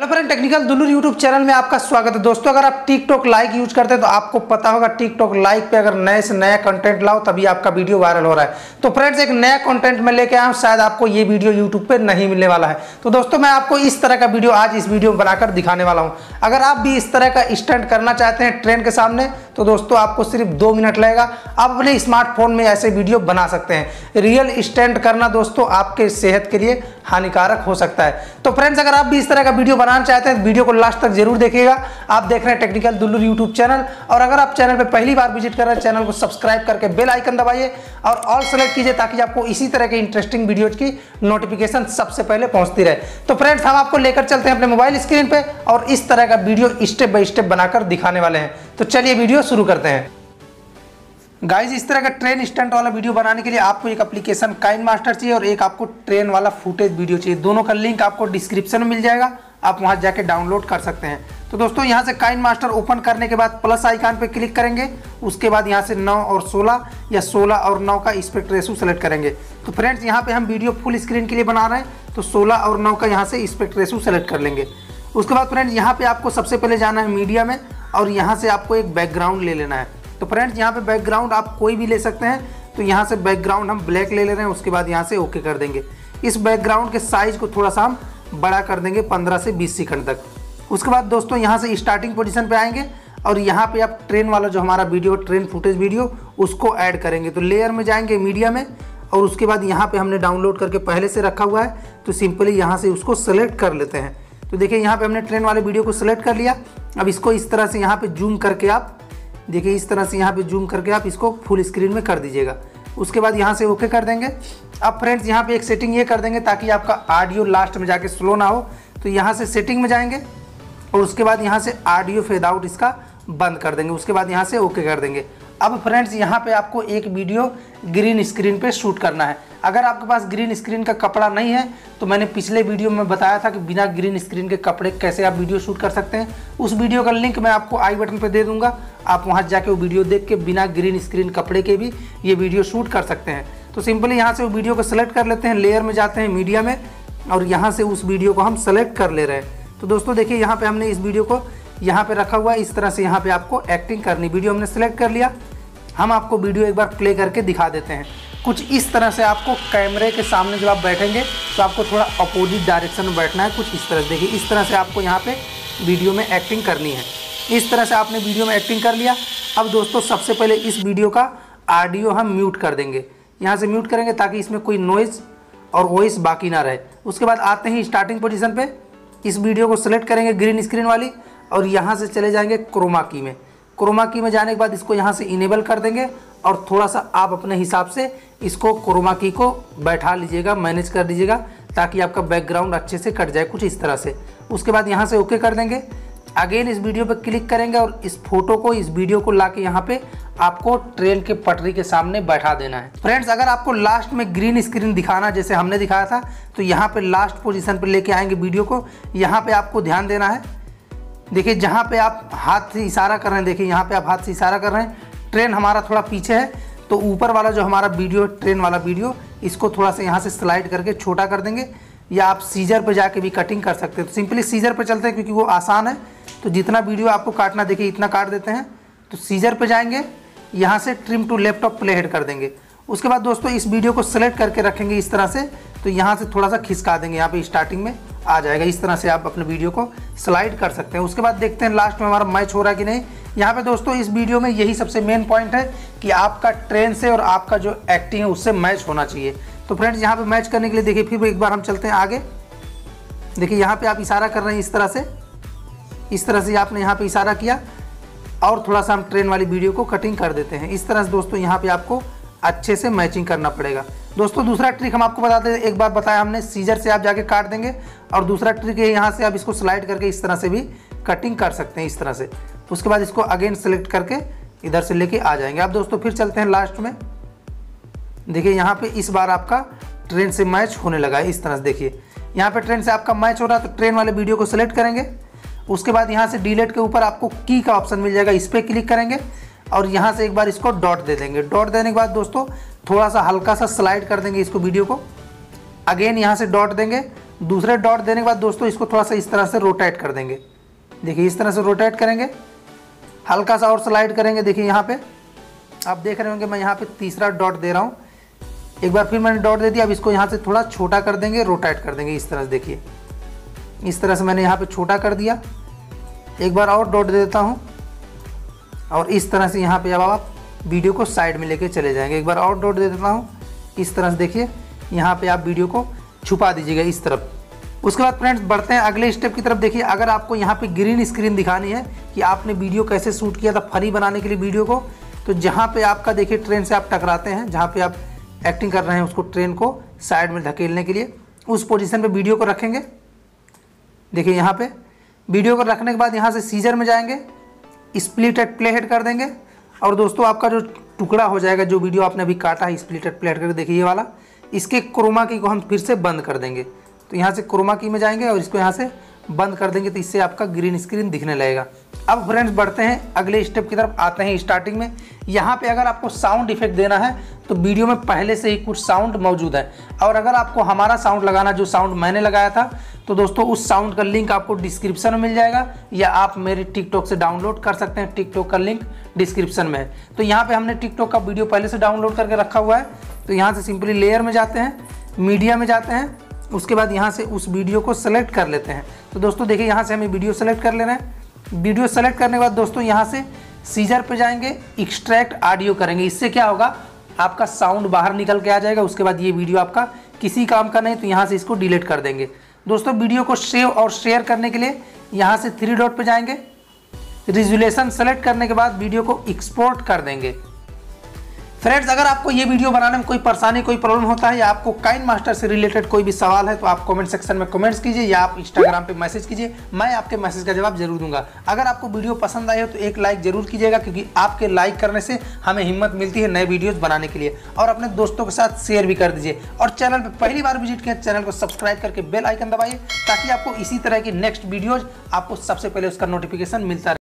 Hello friend, technical दुल्हू YouTube channel में आपका स्वागत है। दोस्तों, अगर आप टिकटॉक लाइक यूज करते हैं तो आपको पता होगा टिकटॉक लाइक पे अगर नए से नया कंटेंट लाओ तभी आपका वीडियो वायरल हो रहा है। तो फ्रेंड्स, एक नया कंटेंट मैं लेके आया हूँ, शायद आपको ये वीडियो यूट्यूब पे नहीं मिलने वाला है। तो दोस्तों, मैं आपको इस तरह का वीडियो आज इस वीडियो में बनाकर दिखाने वाला हूँ। अगर आप भी इस तरह का स्टंट करना चाहते हैं ट्रेन के सामने तो दोस्तों आपको सिर्फ 2 मिनट लगेगा, आप अपने स्मार्टफोन में ऐसे वीडियो बना सकते हैं। रियल स्टंट करना दोस्तों आपके सेहत के लिए हानिकारक हो सकता है। तो फ्रेंड्स, अगर आप भी इस तरह का वीडियो बनाना चाहते हैं तो वीडियो को लास्ट तक जरूर देखिएगा। आप देख रहे हैं टेक्निकल दुल्हू यूट्यूब चैनल, और अगर आप चैनल पर पहली बार विजिट कर रहे हैं चैनल को सब्सक्राइब करके बेल आइकन दबाइए और ऑल सेलेक्ट कीजिए ताकि आपको इसी तरह के इंटरेस्टिंग वीडियोज की नोटिफिकेशन सबसे पहले पहुंचती रहे। तो फ्रेंड्स, हम आपको लेकर चलते हैं अपने मोबाइल स्क्रीन पर और इस तरह का वीडियो स्टेप बाय स्टेप बनाकर दिखाने वाले हैं। तो चलिए वीडियो शुरू करते हैं। गाइज, इस तरह का ट्रेन स्टंट वाला वीडियो बनाने के लिए आपको एक एप्लीकेशन काइनमास्टर चाहिए और एक आपको ट्रेन वाला फुटेज वीडियो चाहिए। दोनों का लिंक आपको डिस्क्रिप्शन में मिल जाएगा, आप वहां जाके डाउनलोड कर सकते हैं। तो दोस्तों, यहां से काइनमास्टर ओपन करने के बाद प्लस आइकान पे क्लिक करेंगे, उसके बाद यहां से 9 और 16 या 16 और 9 का एस्पेक्ट रेशियो सेलेक्ट करेंगे। तो फ्रेंड्स, यहाँ पर हम वीडियो फुल स्क्रीन के लिए बना रहे हैं तो 16 और 9 का यहाँ से एस्पेक्ट रेशियो सेलेक्ट कर लेंगे। उसके बाद फ्रेंड्स, यहाँ पर आपको सबसे पहले जाना है मीडिया में और यहाँ से आपको एक बैकग्राउंड ले लेना है। तो फ्रेंड्स, यहाँ पे बैकग्राउंड आप कोई भी ले सकते हैं। तो यहाँ से बैकग्राउंड हम ब्लैक ले ले रहे हैं, उसके बाद यहाँ से ओके कर देंगे। इस बैकग्राउंड के साइज़ को थोड़ा सा हम बड़ा कर देंगे 15 से 20 सेकंड तक। उसके बाद दोस्तों, यहाँ से स्टार्टिंग पोजीशन पे आएंगे और यहाँ पे आप ट्रेन वाला जो हमारा वीडियो ट्रेन फुटेज वीडियो उसको ऐड करेंगे। तो लेयर में जाएंगे, मीडिया में, और उसके बाद यहाँ पर हमने डाउनलोड करके पहले से रखा हुआ है तो सिंपली यहाँ से उसको सेलेक्ट कर लेते हैं। तो देखिए, यहाँ पर हमने ट्रेन वाले वीडियो को सिलेक्ट कर लिया। अब इसको इस तरह से यहाँ पर जूम करके आप देखिए, इस तरह से यहाँ पे जूम करके आप इसको फुल स्क्रीन में कर दीजिएगा। उसके बाद यहाँ से ओके कर देंगे। अब फ्रेंड्स, यहाँ पे एक सेटिंग ये कर देंगे ताकि आपका ऑडियो लास्ट में जाके स्लो ना हो। तो यहाँ से सेटिंग में जाएंगे और उसके बाद यहाँ से ऑडियो फेड आउट इसका बंद कर देंगे। उसके बाद यहाँ से ओके कर देंगे। अब फ्रेंड्स, यहाँ पे आपको एक वीडियो ग्रीन स्क्रीन पे शूट करना है। अगर आपके पास ग्रीन स्क्रीन का कपड़ा नहीं है तो मैंने पिछले वीडियो में बताया था कि बिना ग्रीन स्क्रीन के कपड़े कैसे आप वीडियो शूट कर सकते हैं। उस वीडियो का लिंक मैं आपको आई बटन पे दे दूंगा, आप वहाँ जाके वो वीडियो देख के बिना ग्रीन स्क्रीन कपड़े के भी ये वीडियो शूट कर सकते हैं। तो सिंपली यहाँ से वो वीडियो को सेलेक्ट कर लेते हैं, लेयर में जाते हैं, मीडिया में, और यहाँ से उस वीडियो को हम सेलेक्ट कर ले रहे हैं। तो दोस्तों देखिए, यहाँ पर हमने इस वीडियो को यहाँ पे रखा हुआ है। इस तरह से यहाँ पे आपको एक्टिंग करनी, वीडियो हमने सेलेक्ट कर लिया। हम आपको वीडियो एक बार प्ले करके दिखा देते हैं। कुछ इस तरह से आपको कैमरे के सामने जब आप बैठेंगे तो आपको थोड़ा अपोजिट डायरेक्शन में बैठना है, कुछ इस तरह से। देखिए, इस तरह से आपको यहाँ पे वीडियो में एक्टिंग करनी है। इस तरह से आपने वीडियो में एक्टिंग कर लिया। अब दोस्तों, सबसे पहले इस वीडियो का ऑडियो हम म्यूट कर देंगे, यहाँ से म्यूट करेंगे ताकि इसमें कोई नॉइज़ और वॉइस बाकी ना रहे। उसके बाद आते ही स्टार्टिंग पोजीशन पर, इस वीडियो को सेलेक्ट करेंगे ग्रीन स्क्रीन वाली और यहाँ से चले जाएंगे क्रोमा की में। क्रोमा की में जाने के बाद इसको यहाँ से इनेबल कर देंगे और थोड़ा सा आप अपने हिसाब से इसको क्रोमा की को बैठा लीजिएगा, मैनेज कर दीजिएगा ताकि आपका बैकग्राउंड अच्छे से कट जाए, कुछ इस तरह से। उसके बाद यहाँ से ओके कर देंगे। अगेन इस वीडियो पर क्लिक करेंगे और इस फोटो को, इस वीडियो को ला के यहाँ पे आपको ट्रेन के पटरी के सामने बैठा देना है। फ्रेंड्स, अगर आपको लास्ट में ग्रीन स्क्रीन दिखाना जैसे हमने दिखाया था तो यहाँ पर लास्ट पोजिशन पर लेके आएंगे वीडियो को। यहाँ पर आपको ध्यान देना है, देखिए जहाँ पे आप हाथ से इशारा कर रहे हैं, देखिए यहाँ पे आप हाथ से इशारा कर रहे हैं, ट्रेन हमारा थोड़ा पीछे है तो ऊपर वाला जो हमारा वीडियो ट्रेन वाला वीडियो इसको थोड़ा सा यहाँ से स्लाइड करके छोटा कर देंगे, या आप सीजर पे जाके भी कटिंग कर सकते हैं। तो सिंपली सीजर पे चलते हैं क्योंकि वो आसान है। तो जितना वीडियो आपको काटना, देखिए इतना काट देते हैं। तो सीजर पर जाएंगे, यहाँ से trim to laptop play head कर देंगे। उसके बाद दोस्तों, इस वीडियो को सेलेक्ट करके रखेंगे इस तरह से, तो यहाँ से थोड़ा सा खिसका देंगे, यहाँ पे स्टार्टिंग में आ जाएगा। इस तरह से आप अपने वीडियो को स्लाइड कर सकते हैं। उसके बाद देखते हैं लास्ट में हमारा मैच हो रहा है कि नहीं। यहाँ पे दोस्तों, इस वीडियो में यही सबसे मेन पॉइंट है कि आपका ट्रेन से और आपका जो एक्टिंग है उससे मैच होना चाहिए। तो फ्रेंड्स, यहाँ पर मैच करने के लिए देखिए फिर एक बार हम चलते हैं आगे। देखिए यहाँ पर आप इशारा कर रहे हैं इस तरह से, इस तरह से आपने यहाँ पर इशारा किया और थोड़ा सा हम ट्रेन वाली वीडियो को कटिंग कर देते हैं। इस तरह से दोस्तों यहाँ पर आपको अच्छे से मैचिंग करना पड़ेगा। दोस्तों, दूसरा ट्रिक हम आपको बताते हैं, एक बार बताया हमने सीजर से आप जाके काट देंगे, और दूसरा ट्रिक है यहाँ से आप इसको स्लाइड करके इस तरह से भी कटिंग कर सकते हैं, इस तरह से। उसके बाद इसको अगेन सेलेक्ट करके इधर से लेके आ जाएंगे। अब दोस्तों फिर चलते हैं लास्ट में, देखिए यहाँ पे इस बार आपका ट्रेन से मैच होने लगा है। इस तरह से देखिए यहाँ पे ट्रेन से आपका मैच हो रहा है तो ट्रेन वाले वीडियो को सिलेक्ट करेंगे। उसके बाद यहाँ से डिलीट के ऊपर आपको की का ऑप्शन मिल जाएगा, इस पर क्लिक करेंगे और यहाँ से एक बार इसको डॉट दे देंगे। डॉट देने के बाद दोस्तों थोड़ा सा हल्का सा स्लाइड कर देंगे इसको, वीडियो को अगेन यहाँ से डॉट देंगे दूसरे डॉट देने के बाद दोस्तों इसको थोड़ा सा इस तरह से रोटेट कर देंगे। देखिए इस तरह से रोटेट करेंगे, हल्का सा और स्लाइड करेंगे। देखिए यहाँ पे आप देख रहे होंगे मैं यहाँ पे तीसरा डॉट दे रहा हूँ। एक बार फिर मैंने डॉट दे दिया। अब इसको यहाँ से थोड़ा छोटा कर देंगे, रोटेट कर देंगे इस तरह से। देखिए इस तरह से मैंने यहाँ पे छोटा कर दिया। एक बार और डॉट दे देता हूँ और इस तरह से यहाँ पे अब आप वीडियो को साइड में लेके चले जाएंगे। एक बार और डॉट दे देता हूँ इस तरह से। देखिए यहाँ पे आप वीडियो को छुपा दीजिएगा इस तरफ। उसके बाद फ्रेंड्स बढ़ते हैं अगले स्टेप की तरफ। देखिए अगर आपको यहाँ पे ग्रीन स्क्रीन दिखानी है कि आपने वीडियो कैसे शूट किया था फनी बनाने के लिए वीडियो को, तो जहाँ पे आपका देखिए ट्रेन से आप टकराते हैं, जहाँ पे आप एक्टिंग कर रहे हैं उसको ट्रेन को साइड में धकेलने के लिए उस पोजीशन पे वीडियो को रखेंगे। देखिए यहाँ पे वीडियो को रखने के बाद यहाँ से सीजर में जाएंगे, स्प्लिट एट प्ले हेड कर देंगे और दोस्तों आपका जो टुकड़ा हो जाएगा जो वीडियो आपने अभी काटा है स्प्लिट एट प्ले हेड करके, देखिए ये वाला, इसके क्रोमा की को हम फिर से बंद कर देंगे। तो यहाँ से क्रोमा की में जाएंगे और इसको यहाँ से बंद कर देंगे, तो इससे आपका ग्रीन स्क्रीन दिखने लगेगा। अब फ्रेंड्स बढ़ते हैं अगले स्टेप की तरफ। आते हैं स्टार्टिंग में। यहाँ पे अगर आपको साउंड इफेक्ट देना है तो वीडियो में पहले से ही कुछ साउंड मौजूद है, और अगर आपको हमारा साउंड लगाना, जो साउंड मैंने लगाया था, तो दोस्तों उस साउंड का लिंक आपको डिस्क्रिप्शन में मिल जाएगा या आप मेरे टिकटॉक से डाउनलोड कर सकते हैं। टिकटॉक का लिंक डिस्क्रिप्शन में है। तो यहाँ पर हमने टिकटॉक का वीडियो पहले से डाउनलोड करके रखा हुआ है। तो यहाँ से सिंपली लेयर में जाते हैं, मीडिया में जाते हैं, उसके बाद यहाँ से उस वीडियो को सेलेक्ट कर लेते हैं। तो दोस्तों देखिए यहाँ से हमें वीडियो सेलेक्ट कर लेना है। वीडियो सेलेक्ट करने के बाद दोस्तों यहाँ से सीजर पे जाएंगे, एक्सट्रैक्ट ऑडियो करेंगे। इससे क्या होगा, आपका साउंड बाहर निकल के आ जाएगा। उसके बाद ये वीडियो आपका किसी काम का नहीं, तो यहाँ से इसको डिलीट कर देंगे। दोस्तों वीडियो को सेव और शेयर करने के लिए यहाँ से थ्री डॉट पर जाएंगे, रिजोल्यूशन सेलेक्ट करने के बाद वीडियो को एक्सपोर्ट कर देंगे। फ्रेंड्स अगर आपको ये वीडियो बनाने में कोई परेशानी, कोई प्रॉब्लम होता है या आपको काइनमास्टर से रिलेटेड कोई भी सवाल है तो आप कमेंट सेक्शन में कमेंट्स कीजिए या आप इंस्टाग्राम पे मैसेज कीजिए, मैं आपके मैसेज का जवाब जरूर दूंगा। अगर आपको वीडियो पसंद आई हो तो एक लाइक जरूर कीजिएगा, क्योंकि आपके लाइक करने से हमें हिम्मत मिलती है नए वीडियोज़ बनाने के लिए। और अपने दोस्तों के साथ शेयर भी कर दीजिए। और चैनल पर पहली बार विजिट किया, चैनल को सब्सक्राइब करके बेल आइकन दबाइए ताकि आपको इसी तरह की नेक्स्ट वीडियोज़ आपको सबसे पहले उसका नोटिफिकेशन मिलता रहे।